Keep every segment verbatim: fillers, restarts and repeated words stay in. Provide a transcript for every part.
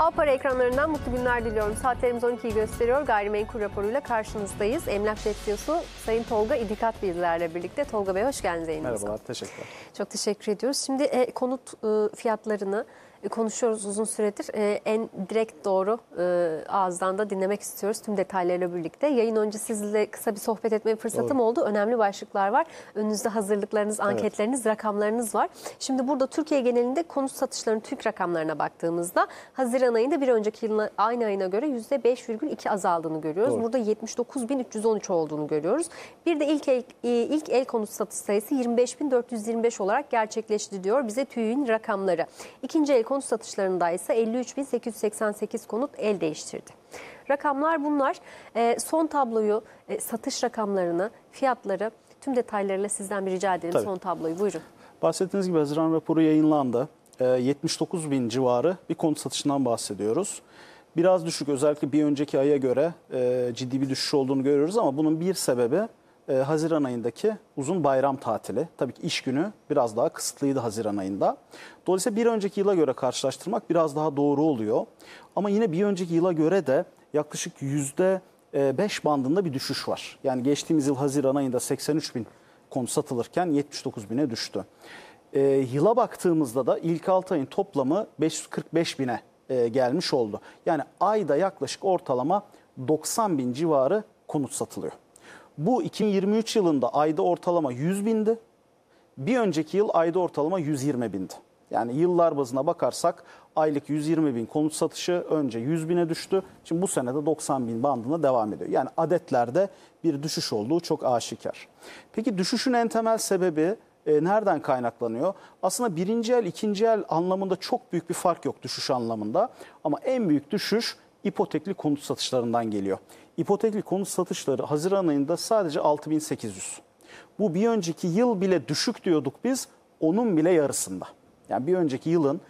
A Para ekranlarından mutlu günler diliyorum. Saatlerimiz on ikiyi gösteriyor. Gayrimenkul raporuyla karşınızdayız. Emlakjet C E O'su Sayın Tolga İdikat bizlerle birlikte. Tolga Bey, hoş geldiniz yayınımıza. Merhabalar, teşekkürler. Çok teşekkür ediyoruz. Şimdi e, konut e, fiyatlarını e, konuşuyoruz uzun süredir. E, en direkt doğru e, ağızdan da dinlemek istiyoruz tüm detaylarıyla birlikte. Yayın önce sizinle kısa bir sohbet etme fırsatım oldu. Önemli başlıklar var. Önünüzde hazırlıklarınız, anketleriniz, evet, rakamlarınız var. Şimdi burada Türkiye genelinde konut satışlarının TÜİK rakamlarına baktığımızda Haziran ayında bir önceki yılın aynı ayına göre yüzde beş virgül iki azaldığını görüyoruz. Doğru. Burada yetmiş dokuz bin üç yüz on üç olduğunu görüyoruz. Bir de ilk el, ilk el konut satış sayısı yirmi beş bin dört yüz yirmi beş olarak gerçekleşti diyor bize TÜİK'in rakamları. İkinci el konut satışlarında ise elli üç bin sekiz yüz seksen sekiz konut el değiştirdi. Rakamlar bunlar. E, son tabloyu, e, satış rakamlarını, fiyatları tüm detaylarıyla sizden bir rica edelim. Tabii. Son tabloyu buyurun. Bahsettiğiniz gibi Haziran raporu yayınlandı. E, yetmiş dokuz bin civarı bir konut satışından bahsediyoruz. Biraz düşük, özellikle bir önceki aya göre e, ciddi bir düşüş olduğunu görüyoruz ama bunun bir sebebi e, Haziran ayındaki uzun bayram tatili. Tabii ki iş günü biraz daha kısıtlıydı Haziran ayında. Dolayısıyla bir önceki yıla göre karşılaştırmak biraz daha doğru oluyor. Ama yine bir önceki yıla göre de yaklaşık yüzde beş bandında bir düşüş var. Yani geçtiğimiz yıl Haziran ayında seksen üç bin konut satılırken yetmiş dokuz bine düştü. E, yıla baktığımızda da ilk altı ayın toplamı beş yüz kırk beş bine e, gelmiş oldu. Yani ayda yaklaşık ortalama doksan bin civarı konut satılıyor. Bu iki bin yirmi üç yılında ayda ortalama yüz bindi. Bir önceki yıl ayda ortalama yüz yirmi bindi. Yani yıllar bazına bakarsak aylık yüz yirmi bin konut satışı önce yüz bine düştü. Şimdi bu sene de doksan bin bandına devam ediyor. Yani adetlerde bir düşüş olduğu çok aşikar. Peki düşüşün en temel sebebi e, nereden kaynaklanıyor? Aslında birinci el, ikinci el anlamında çok büyük bir fark yok düşüş anlamında. Ama en büyük düşüş ipotekli konut satışlarından geliyor. İpotekli konut satışları Haziran ayında sadece altı bin sekiz yüz. Bu bir önceki yıl bile düşük diyorduk biz, onun bile yarısında. Yani bir önceki yılın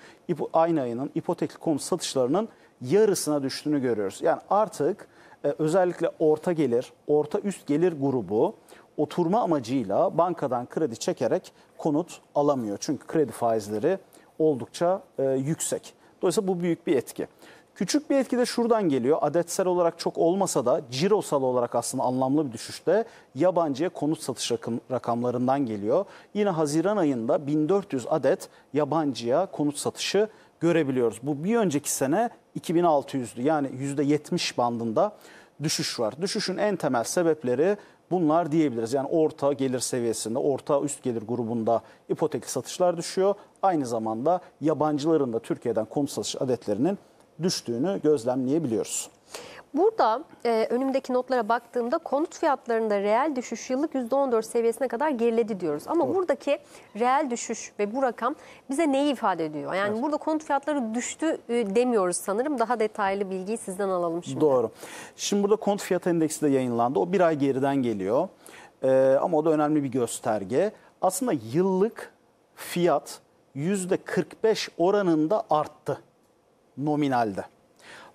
aynı ayının ipotekli konut satışlarının yarısına düştüğünü görüyoruz. Yani artık e, özellikle orta gelir, orta üst gelir grubu oturma amacıyla bankadan kredi çekerek konut alamıyor. Çünkü kredi faizleri oldukça e, yüksek. Dolayısıyla bu büyük bir etki. Küçük bir etki de şuradan geliyor. Adetsel olarak çok olmasa da cirosal olarak aslında anlamlı bir düşüşte yabancıya konut satış rakım, rakamlarından geliyor. Yine Haziran ayında bin dört yüz adet yabancıya konut satışı görebiliyoruz. Bu bir önceki sene iki bin altı yüzdü. Yani yüzde yetmiş bandında düşüş var. Düşüşün en temel sebepleri bunlar diyebiliriz. Yani orta gelir seviyesinde, orta üst gelir grubunda ipotekli satışlar düşüyor. Aynı zamanda yabancıların da Türkiye'den konut satış adetlerinin düştüğünü gözlemleyebiliyoruz. Burada e, önümdeki notlara baktığımda konut fiyatlarında reel düşüş yıllık yüzde on dört seviyesine kadar geriledi diyoruz. Ama evet, buradaki reel düşüş ve bu rakam bize neyi ifade ediyor? Yani evet, burada konut fiyatları düştü e, demiyoruz sanırım. Daha detaylı bilgiyi sizden alalım şimdi. Doğru. Şimdi burada konut fiyat endeksi de yayınlandı. O bir ay geriden geliyor. E, ama o da önemli bir gösterge. Aslında yıllık fiyat yüzde kırk beş oranında arttı nominalde.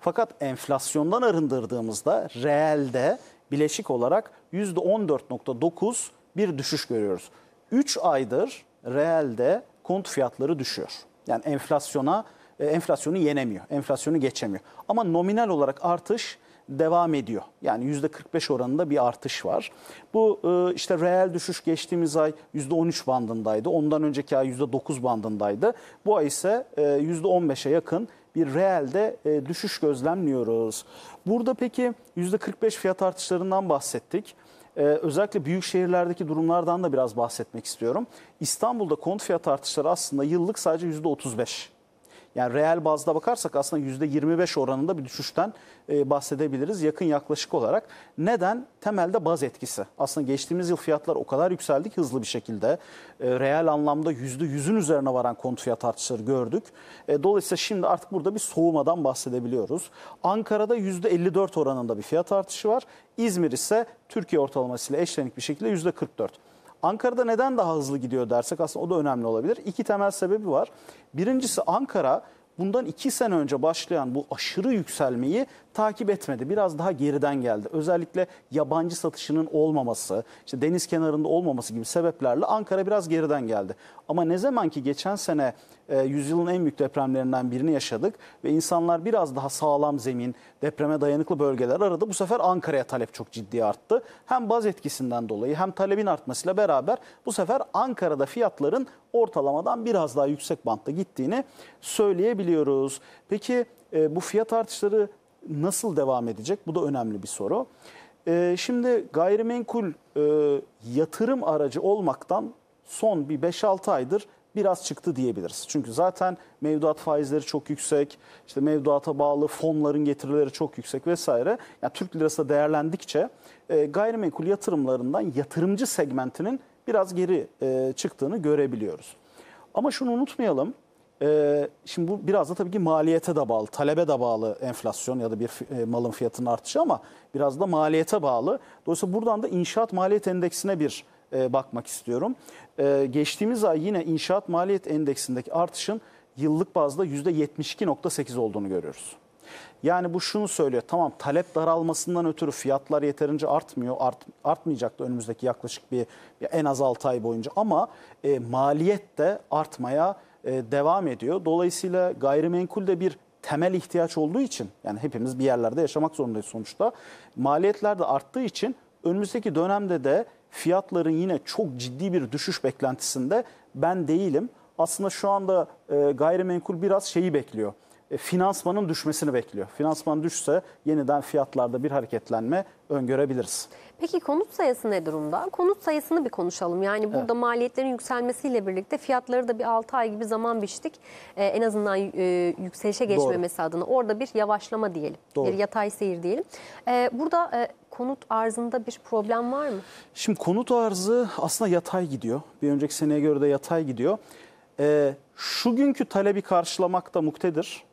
Fakat enflasyondan arındırdığımızda reelde bileşik olarak yüzde on dört nokta dokuz bir düşüş görüyoruz. üç aydır reelde konut fiyatları düşüyor. Yani enflasyona enflasyonu yenemiyor, enflasyonu geçemiyor. Ama nominal olarak artış devam ediyor. Yani yüzde kırk beş oranında bir artış var. Bu işte reel düşüş geçtiğimiz ay yüzde on üç bandındaydı. Ondan önceki ay yüzde dokuz bandındaydı. Bu ay ise yüzde on beşe yakın bir reelde düşüş gözlemliyoruz. Burada peki yüzde kırk beş fiyat artışlarından bahsettik. Ee, özellikle büyük şehirlerdeki durumlardan da biraz bahsetmek istiyorum. İstanbul'da konut fiyat artışları aslında yıllık sadece yüzde otuz beş. Yani reel bazda bakarsak aslında yüzde yirmi beş oranında bir düşüşten e, bahsedebiliriz yakın yaklaşık olarak. Neden? Temelde baz etkisi. Aslında geçtiğimiz yıl fiyatlar o kadar yükseldi ki hızlı bir şekilde e, reel anlamda yüzde yüzün üzerine varan konut fiyat artışları gördük. E, dolayısıyla şimdi artık burada bir soğumadan bahsedebiliyoruz. Ankara'da yüzde elli dört oranında bir fiyat artışı var. İzmir ise Türkiye ortalamasıyla eşlenik bir şekilde yüzde kırk dört. Ankara'da neden daha hızlı gidiyor dersek aslında o da önemli olabilir. İki temel sebebi var. Birincisi Ankara bundan iki sene önce başlayan bu aşırı yükselmeyi takip etmedi. Biraz daha geriden geldi. Özellikle yabancı satışının olmaması, işte deniz kenarında olmaması gibi sebeplerle Ankara biraz geriden geldi. Ama ne zaman ki geçen sene e, yüzyılın en büyük depremlerinden birini yaşadık. Ve insanlar biraz daha sağlam zemin, depreme dayanıklı bölgeler aradı. Bu sefer Ankara'ya talep çok ciddi arttı. Hem baz etkisinden dolayı hem talebin artmasıyla beraber bu sefer Ankara'da fiyatların ortalamadan biraz daha yüksek bantta gittiğini söyleyebiliyoruz. Peki e, bu fiyat artışları nasıl devam edecek? Bu da önemli bir soru. E, şimdi gayrimenkul e, yatırım aracı olmaktan son bir beş altı aydır biraz çıktı diyebiliriz. Çünkü zaten mevduat faizleri çok yüksek, işte mevduata bağlı fonların getirileri çok yüksek vesaire. Yani Türk lirası değerlendikçe e, gayrimenkul yatırımlarından yatırımcı segmentinin biraz geri e, çıktığını görebiliyoruz. Ama şunu unutmayalım. E, şimdi bu biraz da tabii ki maliyete de bağlı, talebe de bağlı enflasyon ya da bir e, malın fiyatının artışı, ama biraz da maliyete bağlı. Dolayısıyla buradan da inşaat maliyet endeksine bir e, bakmak istiyorum. E, geçtiğimiz ay yine inşaat maliyet endeksindeki artışın yıllık bazda yüzde yetmiş iki nokta sekiz olduğunu görüyoruz. Yani bu şunu söylüyor, tamam talep daralmasından ötürü fiyatlar yeterince artmıyor, art, artmayacak da önümüzdeki yaklaşık bir en az altı ay boyunca, ama e, maliyet de artmaya e, devam ediyor. Dolayısıyla gayrimenkul de bir temel ihtiyaç olduğu için, yani hepimiz bir yerlerde yaşamak zorundayız sonuçta, maliyetler de arttığı için önümüzdeki dönemde de fiyatların yine çok ciddi bir düşüş beklentisinde ben değilim. Aslında şu anda e, gayrimenkul biraz şeyi bekliyor. Finansmanın düşmesini bekliyor. Finansman düşse yeniden fiyatlarda bir hareketlenme öngörebiliriz. Peki konut sayısı ne durumda? Konut sayısını bir konuşalım. Yani burada evet, maliyetlerin yükselmesiyle birlikte fiyatları da bir altı ay gibi zaman biçtik. Ee, en azından e, yükselişe geçmemesi doğru adına. Orada bir yavaşlama diyelim. Doğru. Bir yatay seyir diyelim. Ee, burada e, konut arzında bir problem var mı? Şimdi konut arzı aslında yatay gidiyor. Bir önceki seneye göre de yatay gidiyor. Ee, şu günkü talebi karşılamakta muktedir.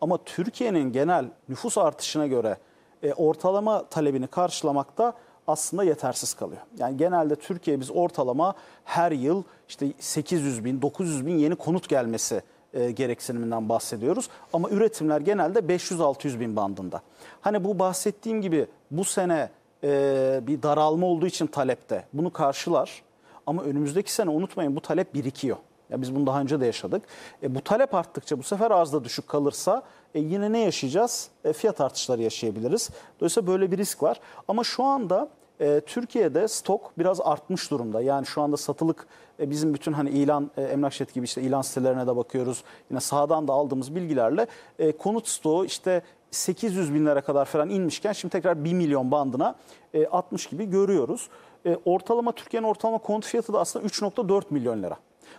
Ama Türkiye'nin genel nüfus artışına göre e, ortalama talebini karşılamakta aslında yetersiz kalıyor. Yani genelde Türkiye biz ortalama her yıl işte sekiz yüz bin, dokuz yüz bin yeni konut gelmesi e, gereksiniminden bahsediyoruz. Ama üretimler genelde beş yüz altı yüz bin bandında. Hani bu bahsettiğim gibi bu sene e, bir daralma olduğu için talepte bunu karşılar. Ama önümüzdeki sene unutmayın bu talep birikiyor. Ya biz bunu daha önce de yaşadık. E, bu talep arttıkça bu sefer arzda düşük kalırsa e, yine ne yaşayacağız? E, fiyat artışları yaşayabiliriz. Dolayısıyla böyle bir risk var. Ama şu anda e, Türkiye'de stok biraz artmış durumda. Yani şu anda satılık e, bizim bütün hani ilan, e, Emlakjet gibi işte ilan sitelerine de bakıyoruz. Yine sahadan da aldığımız bilgilerle e, konut stoğu işte sekiz yüz binlere kadar falan inmişken şimdi tekrar bir milyon bandına e, atmış gibi görüyoruz. E, ortalama Türkiye'nin ortalama konut fiyatı da aslında üç nokta dört milyon lira.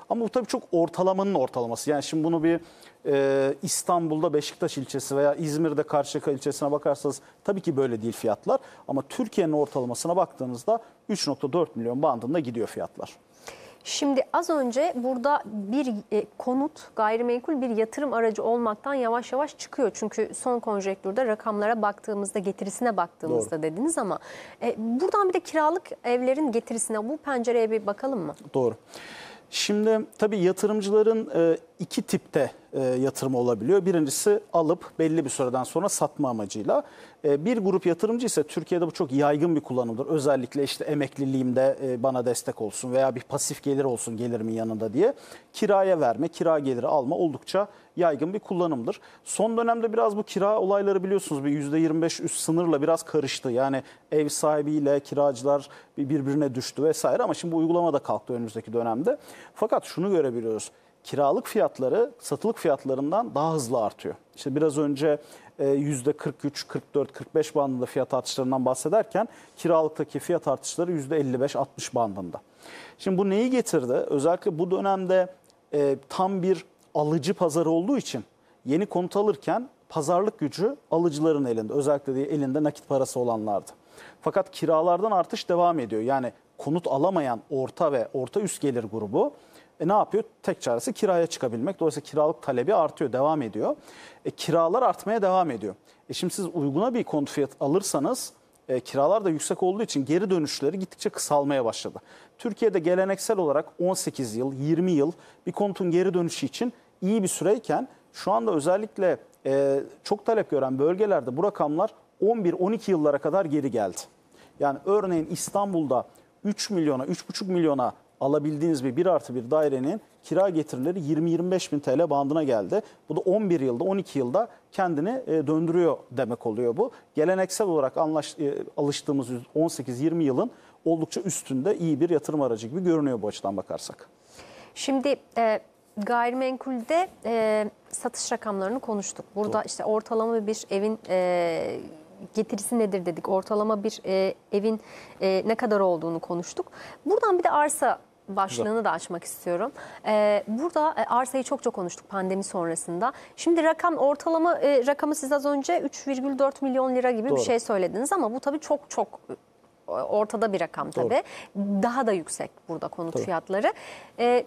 Ama bu tabii çok ortalamanın ortalaması. Yani şimdi bunu bir e, İstanbul'da Beşiktaş ilçesi veya İzmir'de Karşıyaka ilçesine bakarsanız tabii ki böyle değil fiyatlar. Ama Türkiye'nin ortalamasına baktığınızda üç nokta dört milyon bandında gidiyor fiyatlar. Şimdi az önce burada bir e, konut, gayrimenkul bir yatırım aracı olmaktan yavaş yavaş çıkıyor. Çünkü son konjektürde rakamlara baktığımızda, getirisine baktığımızda doğru dediniz ama e, buradan bir de kiralık evlerin getirisine, bu pencereye bir bakalım mı? Doğru. Şimdi tabii yatırımcıların iki tipte yatırım olabiliyor. Birincisi alıp belli bir süreden sonra satma amacıyla. Bir grup yatırımcı ise Türkiye'de bu çok yaygın bir kullanımdır. Özellikle işte emekliliğimde bana destek olsun veya bir pasif gelir olsun gelirimin yanında diye kiraya verme, kira geliri alma oldukça yaygın bir kullanımdır. Son dönemde biraz bu kira olayları biliyorsunuz bir yüzde yirmi beş üst sınırla biraz karıştı. Yani ev sahibiyle kiracılar birbirine düştü vesaire ama şimdi bu uygulama da kalktı önümüzdeki dönemde. Fakat şunu görebiliyoruz. Kiralık fiyatları satılık fiyatlarından daha hızlı artıyor. İşte biraz önce yüzde kırk üç, kırk dört, kırk beş bandında fiyat artışlarından bahsederken kiralıktaki fiyat artışları yüzde elli beş altmış bandında. Şimdi bu neyi getirdi? Özellikle bu dönemde e, tam bir alıcı pazarı olduğu için yeni konut alırken pazarlık gücü alıcıların elinde. Özellikle de elinde nakit parası olanlardı. Fakat kiralardan artış devam ediyor. Yani konut alamayan orta ve orta üst gelir grubu E ne yapıyor? Tek çaresi kiraya çıkabilmek. Dolayısıyla kiralık talebi artıyor, devam ediyor. E, kiralar artmaya devam ediyor. E şimdi siz uyguna bir konut fiyat alırsanız e, kiralar da yüksek olduğu için geri dönüşleri gittikçe kısalmaya başladı. Türkiye'de geleneksel olarak on sekiz yıl, yirmi yıl bir konutun geri dönüşü için iyi bir süreyken şu anda özellikle e, çok talep gören bölgelerde bu rakamlar on bir on iki yıllara kadar geri geldi. Yani örneğin İstanbul'da üç milyona, üç buçuk milyona alabildiğiniz bir bir artı bir dairenin kira getirileri yirmi yirmi beş bin T L bandına geldi. Bu da on bir yılda on iki yılda kendini döndürüyor demek oluyor bu. Geleneksel olarak anlaş, alıştığımız on sekiz yirmi yılın oldukça üstünde iyi bir yatırım aracı gibi görünüyor bu açıdan bakarsak. Şimdi e, gayrimenkulde e, satış rakamlarını konuştuk. Burada Doğru. işte ortalama bir evin e, getirisi nedir dedik. Ortalama bir e, evin e, ne kadar olduğunu konuştuk. Buradan bir de arsa başlığını da açmak istiyorum. Ee, burada arsayı çok çok konuştuk pandemi sonrasında. Şimdi rakam ortalama e, rakamı siz az önce üç virgül dört milyon lira gibi Doğru. bir şey söylediniz ama bu tabii çok çok ortada bir rakam tabii. Doğru. Daha da yüksek burada konut Doğru. fiyatları. Ee,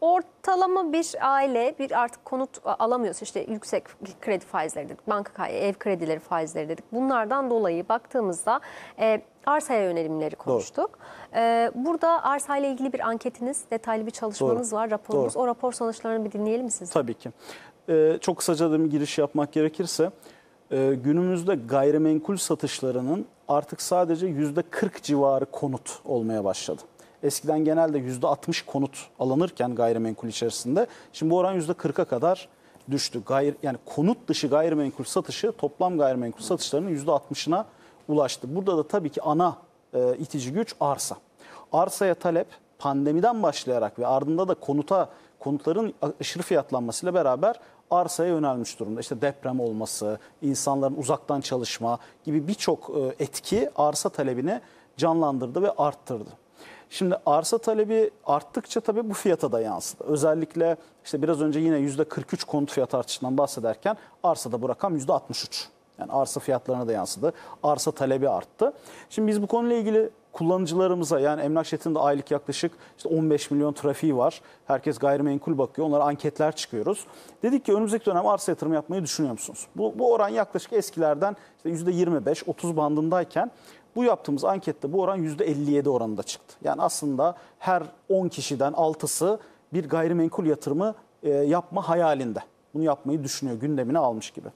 ortalama bir aile bir artık konut alamıyorsa işte yüksek kredi faizleri dedik, banka ev kredileri faizleri dedik. Bunlardan dolayı baktığımızda e, arsaya yönelimleri konuştuk. Ee, burada arsayla ilgili bir anketiniz, detaylı bir çalışmanız Doğru. var, raporunuz. Doğru. O rapor sonuçlarını bir dinleyelim mi siz? Tabii ki. Ee, çok kısaca da bir giriş yapmak gerekirse, e, günümüzde gayrimenkul satışlarının artık sadece yüzde kırk civarı konut olmaya başladı. Eskiden genelde yüzde altmış konut alınırken gayrimenkul içerisinde, şimdi bu oran yüzde kırk'a kadar düştü. Gayri, yani konut dışı gayrimenkul satışı toplam gayrimenkul satışlarının yüzde altmış'ına ulaştı. Burada da tabii ki ana e, itici güç arsa. Arsaya talep pandemiden başlayarak ve ardında da konuta konutların aşırı fiyatlanmasıyla beraber arsaya yönelmiş durumda. İşte deprem olması, insanların uzaktan çalışma gibi birçok e, etki arsa talebini canlandırdı ve arttırdı. Şimdi arsa talebi arttıkça tabii bu fiyata da yansıdı. Özellikle işte biraz önce yine yüzde kırk üç konut fiyat artışından bahsederken arsada bu rakam yüzde altmış üç. Yani arsa fiyatlarına da yansıdı. Arsa talebi arttı. Şimdi biz bu konuyla ilgili kullanıcılarımıza, yani Emlakjet'in de aylık yaklaşık işte on beş milyon trafiği var. Herkes gayrimenkul bakıyor. Onlara anketler çıkıyoruz. Dedik ki önümüzdeki dönem arsa yatırımı yapmayı düşünüyor musunuz? Bu, bu oran yaklaşık eskilerden işte yüzde yirmi beş otuz bandındayken bu yaptığımız ankette bu oran yüzde elli yedi oranında çıktı. Yani aslında her on kişiden altısı bir gayrimenkul yatırımı yapma hayalinde. Bunu yapmayı düşünüyor, gündemine almış gibi.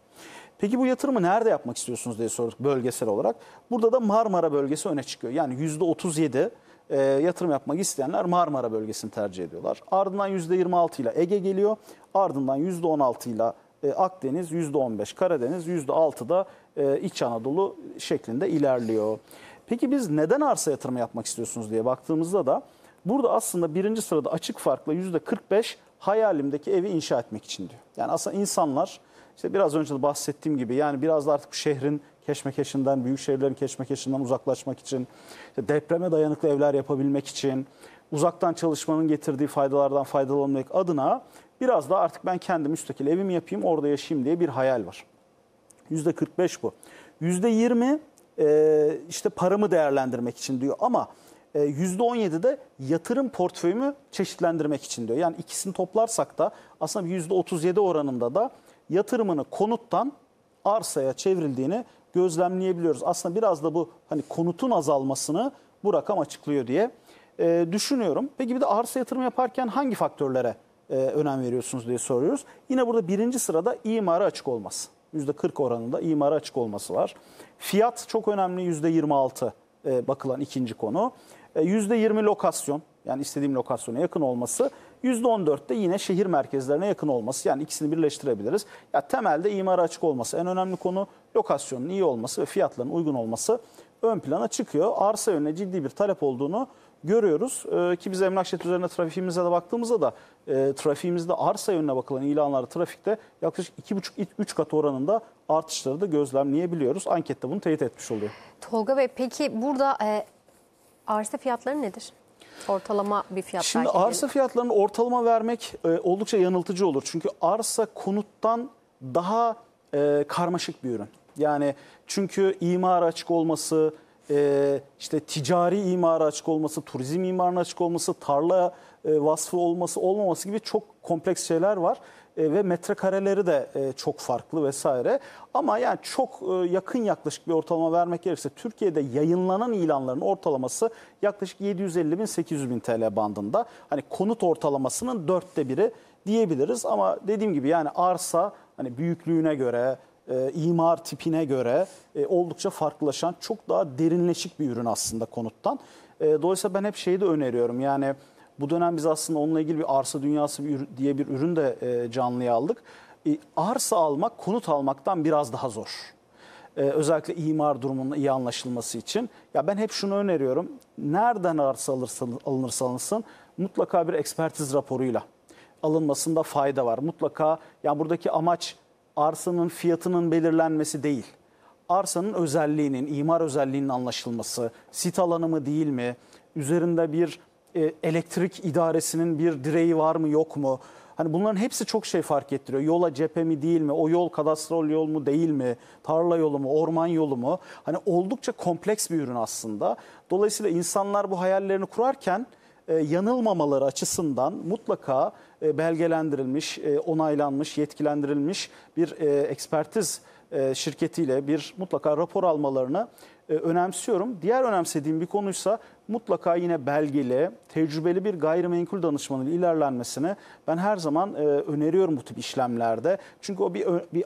Peki bu yatırımı nerede yapmak istiyorsunuz diye sorduk bölgesel olarak. Burada da Marmara bölgesi öne çıkıyor. Yani yüzde otuz yedi e, yatırım yapmak isteyenler Marmara bölgesini tercih ediyorlar. Ardından yüzde yirmi altı ile Ege geliyor. Ardından yüzde on altı ile e, Akdeniz, yüzde on beş Karadeniz, yüzde altı da e, İç Anadolu şeklinde ilerliyor. Peki biz neden arsa yatırımı yapmak istiyorsunuz diye baktığımızda da burada aslında birinci sırada açık farkla yüzde kırk beş hayalimdeki evi inşa etmek için diyor. Yani aslında insanlar... İşte biraz önce de bahsettiğim gibi, yani biraz da artık bu şehrin keşmekeşinden, büyük şehirlerin keşmekeşinden uzaklaşmak için, işte depreme dayanıklı evler yapabilmek için, uzaktan çalışmanın getirdiği faydalardan faydalanmak adına biraz da artık ben kendim müstakil evimi yapayım, orada yaşayayım diye bir hayal var. yüzde kırk beş bu. yüzde yirmi e, işte paramı değerlendirmek için diyor ama yüzde on yedi de yatırım portföyümü çeşitlendirmek için diyor. Yani ikisini toplarsak da aslında yüzde otuz yedi oranında da yatırımını konuttan arsaya çevrildiğini gözlemleyebiliyoruz. Aslında biraz da bu hani konutun azalmasını bu rakam açıklıyor diye e, düşünüyorum. Peki bir de arsa yatırımı yaparken hangi faktörlere e, önem veriyorsunuz diye soruyoruz. Yine burada birinci sırada imara açık olması. yüzde kırk oranında imara açık olması var. Fiyat çok önemli, yüzde yirmi altı e, bakılan ikinci konu. E, yüzde yirmi lokasyon, yani istediğim lokasyona yakın olması. yüzde on dört de yine şehir merkezlerine yakın olması. Yani ikisini birleştirebiliriz. Ya temelde imara açık olması. En önemli konu lokasyonun iyi olması ve fiyatların uygun olması ön plana çıkıyor. Arsa yönüne ciddi bir talep olduğunu görüyoruz. Ee, ki biz Emlakjet üzerine trafiğimize de baktığımızda da e, trafiğimizde arsa yönüne bakılan ilanlarda trafikte yaklaşık iki buçuk üç kat oranında artışları da gözlemleyebiliyoruz. Ankette bunu teyit etmiş oluyor. Tolga Bey, peki burada e, arsa fiyatları nedir? Ortalama bir fiyat. Şimdi arsa fiyatlarını ortalama vermek e, oldukça yanıltıcı olur. Çünkü arsa konuttan daha e, karmaşık bir ürün. Yani çünkü imara açık olması, e, işte ticari imara açık olması, turizm imarına açık olması, tarla e, vasfı olması olmaması gibi çok kompleks şeyler var. E, ve metrekareleri de e, çok farklı vesaire. Ama yani çok e, yakın yaklaşık bir ortalama vermek gerekirse Türkiye'de yayınlanan ilanların ortalaması yaklaşık yedi yüz elli bin sekiz yüz bin T L bandında. Hani konut ortalamasının dörtte biri diyebiliriz. Ama dediğim gibi yani arsa hani büyüklüğüne göre, e, imar tipine göre e, oldukça farklılaşan, çok daha derinleşik bir ürün aslında konuttan. E, dolayısıyla ben hep şeyi de öneriyorum, yani bu dönem biz aslında onunla ilgili bir arsa dünyası bir, diye bir ürün de e, canlıya aldık. E, arsa almak konut almaktan biraz daha zor. Ee, özellikle imar durumunun iyi anlaşılması için. Ya ben hep şunu öneriyorum. Nereden arsa alınırsa alınsın mutlaka bir ekspertiz raporuyla alınmasında fayda var. Mutlaka, yani buradaki amaç arsanın fiyatının belirlenmesi değil. Arsanın özelliğinin, imar özelliğinin anlaşılması, sit alanı mı değil mi, üzerinde bir e, elektrik idaresinin bir direği var mı yok mu? Hani bunların hepsi çok şey fark ettiriyor. Yola cephe mi değil mi? O yol kadastral yol mu değil mi? Tarla yolu mu? Orman yolu mu? Hani oldukça kompleks bir ürün aslında. Dolayısıyla insanlar bu hayallerini kurarken e, yanılmamaları açısından mutlaka e, belgelendirilmiş, e, onaylanmış, yetkilendirilmiş bir e, ekspertiz e, şirketiyle bir mutlaka rapor almalarını e, önemsiyorum. Diğer önemsediğim bir konuysa mutlaka yine belgeli, tecrübeli bir gayrimenkul danışmanıyla ilerlenmesini ben her zaman e, öneriyorum bu tip işlemlerde. Çünkü o bir, bir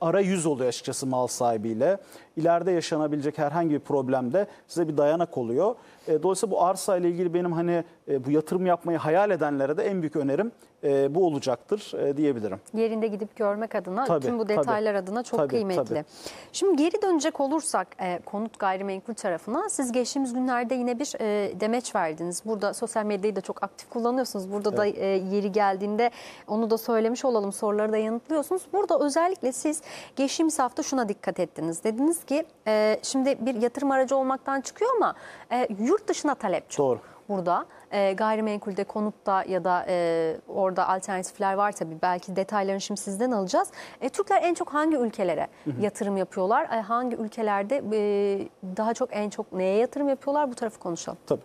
arayüz oluyor açıkçası mal sahibiyle. İleride yaşanabilecek herhangi bir problemde size bir dayanak oluyor. E, dolayısıyla bu arsa ile ilgili benim hani e, bu yatırım yapmayı hayal edenlere de en büyük önerim e, bu olacaktır e, diyebilirim. Yerinde gidip görmek adına, tabii, tüm bu detaylar tabii, adına çok tabii, kıymetli. Tabii. Şimdi geri dönecek olursak e, konut gayrimenkul tarafına, siz geçtiğimiz günlerde yine bir demeç verdiniz. Burada sosyal medyayı da çok aktif kullanıyorsunuz. Burada evet. da e, yeri geldiğinde onu da söylemiş olalım. Soruları da yanıtlıyorsunuz. Burada özellikle siz geçtiğimiz hafta şuna dikkat ettiniz. Dediniz ki e, şimdi bir yatırım aracı olmaktan çıkıyor ama e, yurt dışına talep çok. Doğru. Burada e, gayrimenkulde, konutta ya da e, orada alternatifler var tabii. Belki detaylarını şimdi sizden alacağız. E, Türkler en çok hangi ülkelere hı hı. yatırım yapıyorlar? E, hangi ülkelerde e, daha çok en çok neye yatırım yapıyorlar? Bu tarafı konuşalım. Tabii.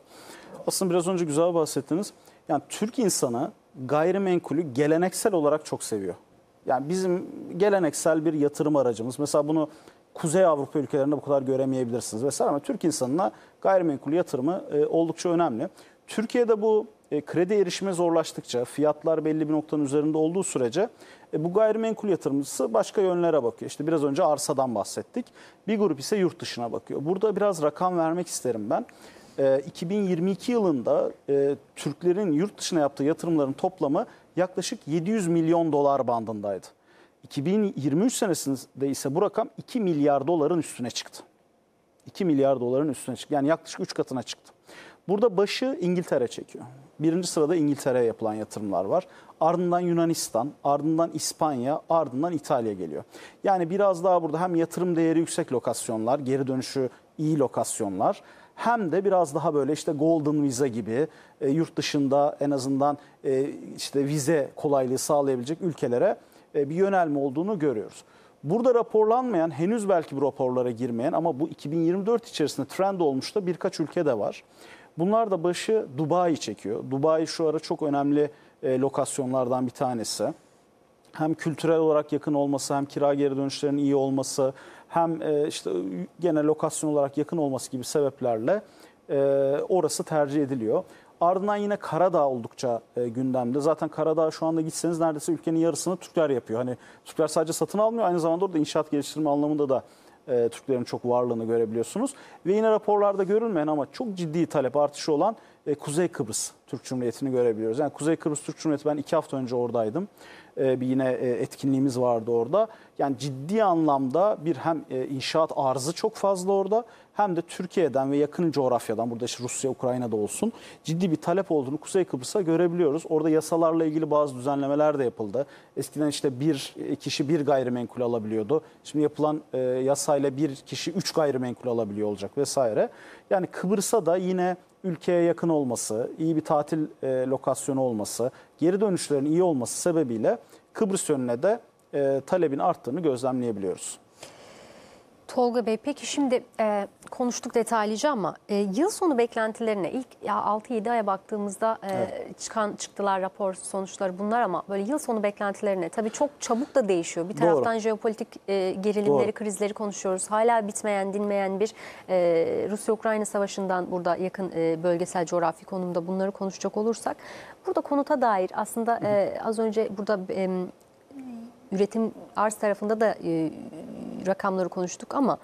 Aslında biraz önce güzel bahsettiniz. Yani Türk insanı gayrimenkulü geleneksel olarak çok seviyor. Yani bizim geleneksel bir yatırım aracımız. Mesela bunu Kuzey Avrupa ülkelerinde bu kadar göremeyebilirsiniz vesaire, ama Türk insanına gayrimenkul yatırımı e, oldukça önemli. Türkiye'de bu e, kredi erişimi zorlaştıkça, fiyatlar belli bir noktanın üzerinde olduğu sürece e, bu gayrimenkul yatırımcısı başka yönlere bakıyor. İşte biraz önce arsadan bahsettik. Bir grup ise yurt dışına bakıyor. Burada biraz rakam vermek isterim ben. E, iki bin yirmi iki yılında e, Türklerin yurt dışına yaptığı yatırımların toplamı yaklaşık yedi yüz milyon dolar bandındaydı. iki bin yirmi üç senesinde ise bu rakam iki milyar doların üstüne çıktı. iki milyar doların üstüne çıktı. Yani yaklaşık üç katına çıktı. Burada başı İngiltere çekiyor. Birinci sırada İngiltere'ye yapılan yatırımlar var. Ardından Yunanistan, ardından İspanya, ardından İtalya geliyor. Yani biraz daha burada hem yatırım değeri yüksek lokasyonlar, geri dönüşü iyi lokasyonlar, hem de biraz daha böyle işte golden vize gibi e, yurt dışında en azından e, işte vize kolaylığı sağlayabilecek ülkelere bir yönelme olduğunu görüyoruz. Burada raporlanmayan, henüz belki bu raporlara girmeyen ama bu iki bin yirmi dört içerisinde trend olmuş da birkaç ülke de var. Bunlar da başı Dubai çekiyor. Dubai şu ara çok önemli lokasyonlardan bir tanesi. Hem kültürel olarak yakın olması, hem kira geri dönüşlerinin iyi olması, hem işte gene lokasyon olarak yakın olması gibi sebeplerle orası tercih ediliyor. Ardından yine Karadağ oldukça e, gündemde. Zaten Karadağ şu anda gitseniz neredeyse ülkenin yarısını Türkler yapıyor. Hani Türkler sadece satın almıyor, aynı zamanda orada inşaat geliştirme anlamında da e, Türklerin çok varlığını görebiliyorsunuz. Ve yine raporlarda görülmeyen ama çok ciddi talep artışı olan e, Kuzey Kıbrıs Türk Cumhuriyeti'ni görebiliyoruz. Yani Kuzey Kıbrıs Türk Cumhuriyeti, ben iki hafta önce oradaydım. E, bir yine e, etkinliğimiz vardı orada. Yani ciddi anlamda bir hem e, inşaat arzı çok fazla orada, hem de Türkiye'den ve yakın coğrafyadan, burada işte Rusya, Ukrayna'da olsun, ciddi bir talep olduğunu Kuzey Kıbrıs'a görebiliyoruz. Orada yasalarla ilgili bazı düzenlemeler de yapıldı. Eskiden işte bir kişi bir gayrimenkul alabiliyordu. Şimdi yapılan e, yasayla bir kişi üç gayrimenkul alabiliyor olacak vesaire. Yani Kıbrıs'a da yine ülkeye yakın olması, iyi bir tatil e, lokasyonu olması, geri dönüşlerin iyi olması sebebiyle Kıbrıs yönüne de e, talebin arttığını gözlemleyebiliyoruz. Tolga Bey, peki şimdi e, konuştuk detaylıca ama e, yıl sonu beklentilerine ilk altı yedi aya baktığımızda e, evet. çıkan çıktılar, rapor sonuçları bunlar, ama böyle yıl sonu beklentilerine tabii çok çabuk da değişiyor. Bir taraftan Doğru. jeopolitik e, gerilimleri, Doğru. krizleri konuşuyoruz. Hala bitmeyen, dinmeyen bir e, Rusya-Ukrayna savaşından burada yakın e, bölgesel coğrafi konumda bunları konuşacak olursak, burada konuta dair aslında e, az önce burada e, üretim arz tarafında da e, rakamları konuştuk ama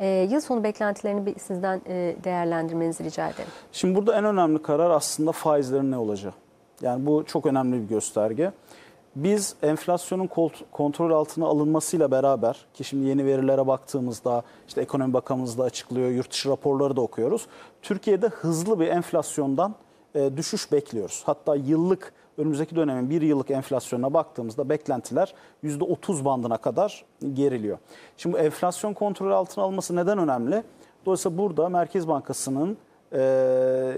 e, yıl sonu beklentilerini sizden e, değerlendirmenizi rica ederim. Şimdi burada en önemli karar aslında faizlerin ne olacağı. Yani bu çok önemli bir gösterge. Biz enflasyonun kontrol altına alınmasıyla beraber ki şimdi yeni verilere baktığımızda işte Ekonomi Bakanımız da açıklıyor, yurt dışı raporları da okuyoruz. Türkiye'de hızlı bir enflasyondan e, düşüş bekliyoruz. Hatta yıllık önümüzdeki dönemin bir yıllık enflasyonuna baktığımızda beklentiler yüzde otuz bandına kadar geriliyor. Şimdi bu enflasyon kontrol altına alınması neden önemli? Dolayısıyla burada Merkez Bankası'nın e,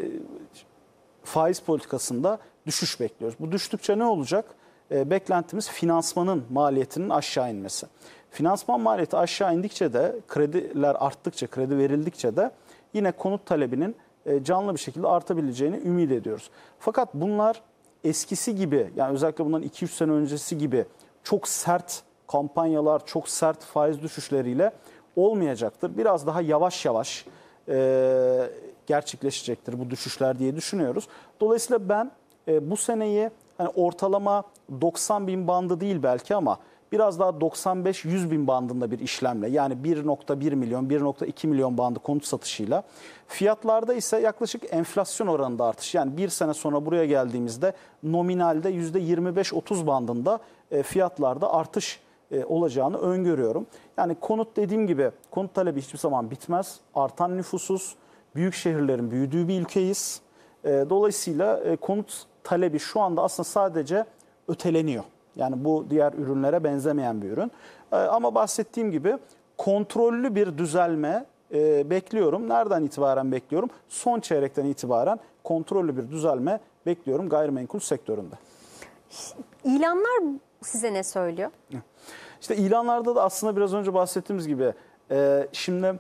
faiz politikasında düşüş bekliyoruz. Bu düştükçe ne olacak? Beklentimiz finansmanın maliyetinin aşağı inmesi. Finansman maliyeti aşağı indikçe de krediler arttıkça, kredi verildikçe de yine konut talebinin canlı bir şekilde artabileceğini ümit ediyoruz. Fakat bunlar eskisi gibi, yani özellikle bundan iki üç sene öncesi gibi çok sert kampanyalar, çok sert faiz düşüşleriyle olmayacaktır. Biraz daha yavaş yavaş e, gerçekleşecektir bu düşüşler diye düşünüyoruz. Dolayısıyla ben e, bu seneyi yani ortalama doksan bin bandı değil belki ama biraz daha doksan beş yüz bin bandında bir işlemle yani bir nokta bir milyon bir nokta iki milyon bandı konut satışıyla. Fiyatlarda ise yaklaşık enflasyon oranında artış yani bir sene sonra buraya geldiğimizde nominalde yüzde yirmi beş otuz bandında fiyatlarda artış olacağını öngörüyorum. Yani konut dediğim gibi konut talebi hiçbir zaman bitmez. Artan nüfusuz, büyük şehirlerin büyüdüğü bir ülkeyiz. Dolayısıyla konut talebi şu anda aslında sadece öteleniyor. Yani bu diğer ürünlere benzemeyen bir ürün. Ee, ama bahsettiğim gibi kontrollü bir düzelme e, bekliyorum. Nereden itibaren bekliyorum? Son çeyrekten itibaren kontrollü bir düzelme bekliyorum gayrimenkul sektöründe. İlanlar size ne söylüyor? İşte ilanlarda da aslında biraz önce bahsettiğimiz gibi e, şimdi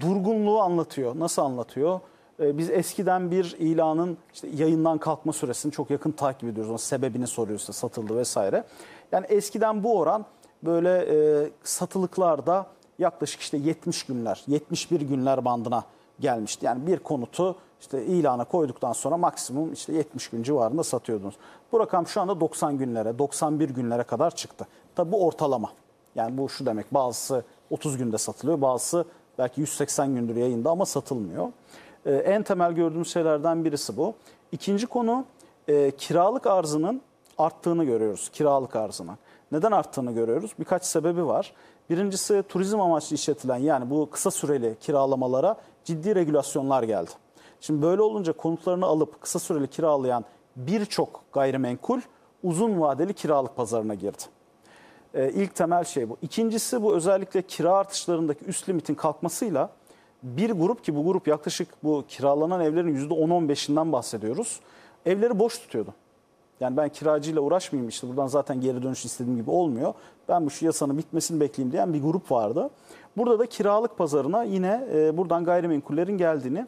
durgunluğu anlatıyor. Nasıl anlatıyor? Biz eskiden bir ilanın işte yayından kalkma süresini çok yakın takip ediyoruz. Onun sebebini soruyorsa satıldı vesaire. Yani eskiden bu oran böyle e, satılıklarda yaklaşık işte yetmiş günler, yetmiş bir günler bandına gelmişti. Yani bir konutu işte ilana koyduktan sonra maksimum işte yetmiş gün civarında satıyordunuz. Bu rakam şu anda doksan günlere, doksan bir günlere kadar çıktı. Tabii bu ortalama. Yani bu şu demek bazısı otuz günde satılıyor, bazısı belki yüz seksen gündür yayında ama satılmıyor. En temel gördüğümüz şeylerden birisi bu. İkinci konu e, kiralık arzının arttığını görüyoruz. Kiralık arzının. Neden arttığını görüyoruz? Birkaç sebebi var. Birincisi turizm amaçlı işletilen yani bu kısa süreli kiralamalara ciddi regülasyonlar geldi. Şimdi böyle olunca konutlarını alıp kısa süreli kiralayan birçok gayrimenkul uzun vadeli kiralık pazarına girdi. E, ilk temel şey bu. İkincisi bu özellikle kira artışlarındaki üst limitin kalkmasıyla bir grup ki bu grup yaklaşık bu kiralanan evlerin yüzde on on beşinden bahsediyoruz. Evleri boş tutuyordu. Yani ben kiracıyla uğraşmayayım işte buradan zaten geri dönüş istediğim gibi olmuyor. Ben bu şu yasanın bitmesini bekleyeyim diyen bir grup vardı. Burada da kiralık pazarına yine buradan gayrimenkullerin geldiğini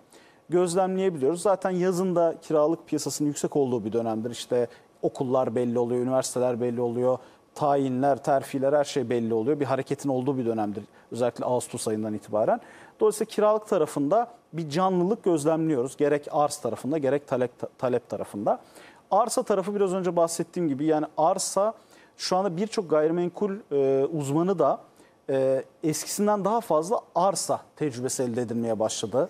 gözlemleyebiliyoruz. Zaten yazında kiralık piyasasının yüksek olduğu bir dönemdir. İşte okullar belli oluyor, üniversiteler belli oluyor. Tayinler, terfiler her şey belli oluyor. Bir hareketin olduğu bir dönemdir. Özellikle Ağustos ayından itibaren. Dolayısıyla kiralık tarafında bir canlılık gözlemliyoruz. Gerek arz tarafında gerek talep, talep tarafında. Arsa tarafı biraz önce bahsettiğim gibi yani arsa şu anda birçok gayrimenkul e, uzmanı da e, eskisinden daha fazla arsa tecrübesi elde edilmeye başladı.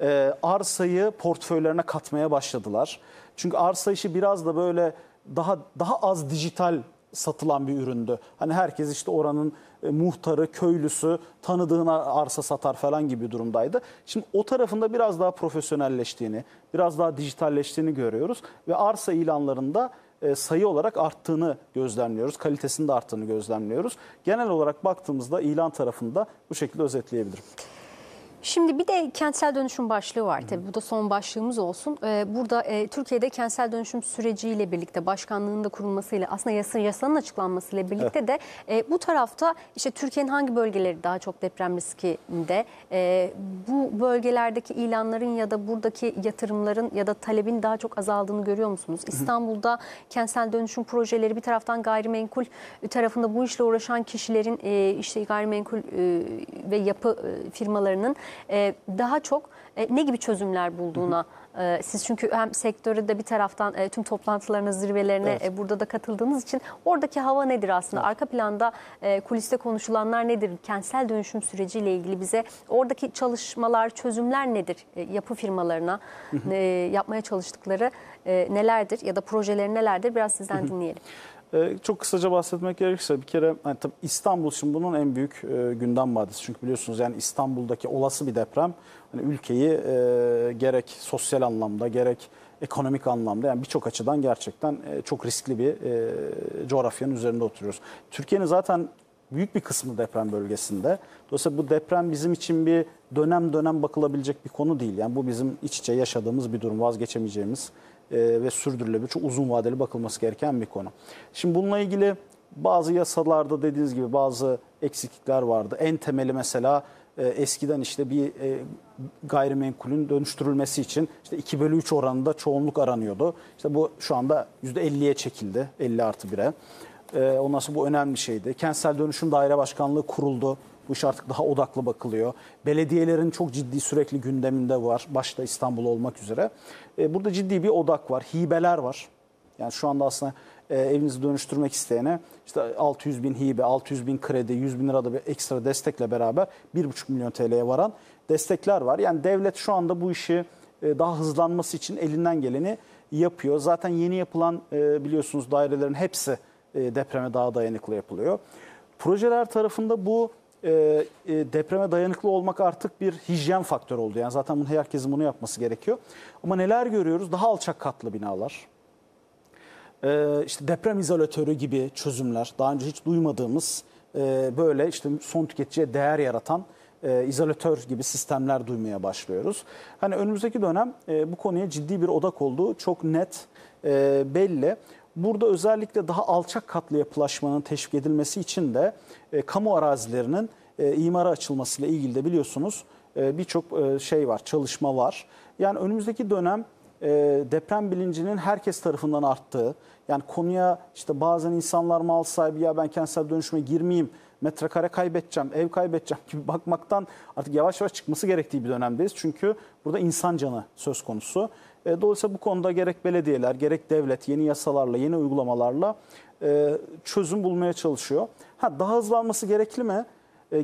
E, arsayı portföylerine katmaya başladılar. Çünkü arsa işi biraz da böyle daha daha az dijital satılan bir üründü. Hani herkes işte oranın e, muhtarı, köylüsü, tanıdığına arsa satar falan gibi durumdaydı. Şimdi o tarafında biraz daha profesyonelleştiğini, biraz daha dijitalleştiğini görüyoruz. Ve arsa ilanlarında e, sayı olarak arttığını gözlemliyoruz. Kalitesinin de arttığını gözlemliyoruz. Genel olarak baktığımızda ilan tarafında bu şekilde özetleyebilirim. Şimdi bir de kentsel dönüşüm başlığı var tabii. Bu da son başlığımız olsun. Burada Türkiye'de kentsel dönüşüm süreciyle birlikte başkanlığının da kurulmasıyla aslında yasa, yasanın açıklanmasıyla birlikte de bu tarafta işte Türkiye'nin hangi bölgeleri daha çok deprem riskinde bu bölgelerdeki ilanların ya da buradaki yatırımların ya da talebin daha çok azaldığını görüyor musunuz? İstanbul'da kentsel dönüşüm projeleri bir taraftan gayrimenkul tarafında bu işle uğraşan kişilerin işte gayrimenkul ve yapı firmalarının e, daha çok e, ne gibi çözümler bulduğuna. E, siz çünkü hem sektörü de bir taraftan e, tüm toplantılarına, zirvelerine evet. e, burada da katıldığınız için oradaki hava nedir aslında? Evet. Arka planda e, kuliste konuşulanlar nedir? Kentsel dönüşüm süreciyle ilgili bize oradaki çalışmalar, çözümler nedir? E, yapı firmalarına e, yapmaya çalıştıkları e, nelerdir ya da projeleri nelerdir? Biraz sizden dinleyelim. Çok kısaca bahsetmek gerekirse bir kere yani tabii İstanbul şimdi bunun en büyük e, gündem maddesi. Çünkü biliyorsunuz yani İstanbul'daki olası bir deprem hani ülkeyi e, gerek sosyal anlamda gerek ekonomik anlamda yani birçok açıdan gerçekten e, çok riskli bir e, coğrafyanın üzerinde oturuyoruz. Türkiye'nin zaten büyük bir kısmı deprem bölgesinde. Dolayısıyla bu deprem bizim için bir dönem dönem bakılabilecek bir konu değil. Yani bu bizim iç içe yaşadığımız bir durum, vazgeçemeyeceğimiz ve sürdürülebilir, çok uzun vadeli bakılması gereken bir konu. Şimdi bununla ilgili bazı yasalarda dediğiniz gibi bazı eksiklikler vardı. En temeli mesela eskiden işte bir gayrimenkulün dönüştürülmesi için işte iki bölü üç oranında çoğunluk aranıyordu. İşte bu şu anda yüzde elliye çekildi, elli artı bire. Ondan sonra bu önemli bir şeydi. Kentsel Dönüşüm Daire Başkanlığı kuruldu. Bu iş artık daha odaklı bakılıyor. Belediyelerin çok ciddi sürekli gündeminde var. Başta İstanbul olmak üzere. E, burada ciddi bir odak var. Hibeler var. Yani şu anda aslında e, evinizi dönüştürmek isteyene işte altı yüz bin hibe, altı yüz bin kredi, yüz bin lirada bir ekstra destekle beraber bir buçuk milyon T L'ye varan destekler var. Yani devlet şu anda bu işi e, daha hızlanması için elinden geleni yapıyor. Zaten yeni yapılan e, biliyorsunuz dairelerin hepsi e, depreme daha dayanıklı yapılıyor. Projeler tarafında bu E, e, depreme dayanıklı olmak artık bir hijyen faktörü oldu. Yani zaten bunu, herkesin bunu yapması gerekiyor. Ama neler görüyoruz? Daha alçak katlı binalar, e, işte deprem izolatörü gibi çözümler, daha önce hiç duymadığımız e, böyle işte son tüketiciye değer yaratan e, izolatör gibi sistemler duymaya başlıyoruz. Hani önümüzdeki dönem e, bu konuya ciddi bir odak olduğu çok net e, belli. Burada özellikle daha alçak katlı yapılaşmanın teşvik edilmesi için de e, kamu arazilerinin e, imara açılmasıyla ilgili de biliyorsunuz e, birçok e, şey var, çalışma var. Yani önümüzdeki dönem e, deprem bilincinin herkes tarafından arttığı, yani konuya işte bazen insanlar mal sahibi ya ben kentsel dönüşüme girmeyeyim, metrekare kaybedeceğim, ev kaybedeceğim gibi bakmaktan artık yavaş yavaş çıkması gerektiği bir dönemdeyiz. Çünkü burada insan canı söz konusu. Dolayısıyla bu konuda gerek belediyeler, gerek devlet yeni yasalarla, yeni uygulamalarla çözüm bulmaya çalışıyor. Ha, daha hızlanması gerekli mi?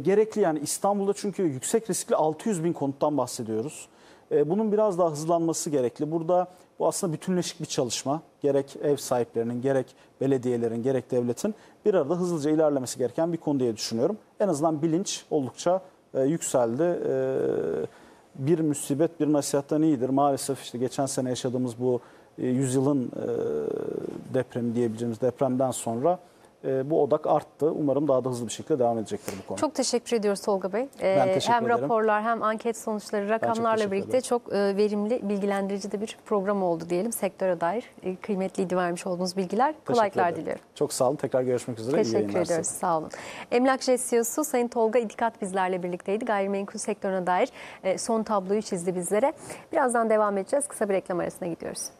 Gerekli yani İstanbul'da çünkü yüksek riskli altı yüz bin konuttan bahsediyoruz. Bunun biraz daha hızlanması gerekli. Burada bu aslında bütünleşik bir çalışma. Gerek ev sahiplerinin, gerek belediyelerin, gerek devletin bir arada hızlıca ilerlemesi gereken bir konu diye düşünüyorum. En azından bilinç oldukça yükseldi. Bir musibet bir nasihattan iyidir. Maalesef işte geçen sene yaşadığımız bu yüzyılın depremi diyebileceğimiz depremden sonra bu odak arttı. Umarım daha da hızlı bir şekilde devam edecektir bu konu. Çok teşekkür ediyoruz Tolga Bey. Ben teşekkür hem ederim. Raporlar hem anket sonuçları rakamlarla çok birlikte ederim. Çok verimli, bilgilendirici de bir program oldu diyelim. Sektöre dair kıymetliydi vermiş olduğunuz bilgiler. Teşekkür Kolaylıklar ederim. Diliyorum. Çok sağ olun. Tekrar görüşmek üzere. Teşekkür ediyoruz. Sağ olun. Emlakjet C E O'su Sayın Tolga İdikat bizlerle birlikteydi. Gayrimenkul sektörüne dair son tabloyu çizdi bizlere. Birazdan devam edeceğiz. Kısa bir reklam arasına gidiyoruz.